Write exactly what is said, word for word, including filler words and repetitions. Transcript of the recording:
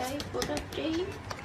ahí, por aquí.